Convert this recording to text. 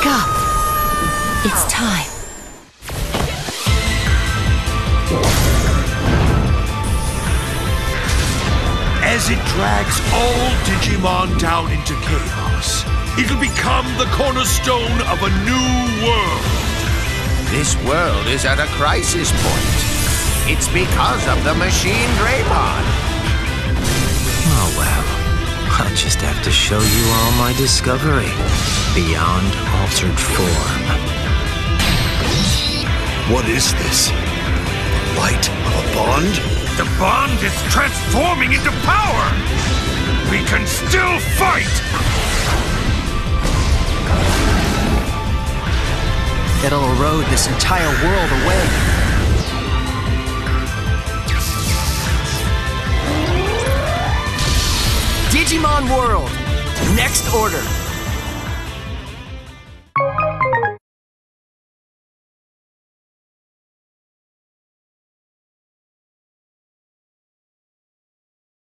Wake up! It's time. As it drags all Digimon down into chaos, it'll become the cornerstone of a new world. This world is at a crisis point. It's because of the Machine Draymond. Oh, well. I'll just have to show you all my discovery beyond altered form. What is this? The light of a bond? The bond is transforming into power! We can still fight! It'll erode this entire world away. Digimon World: Next Order.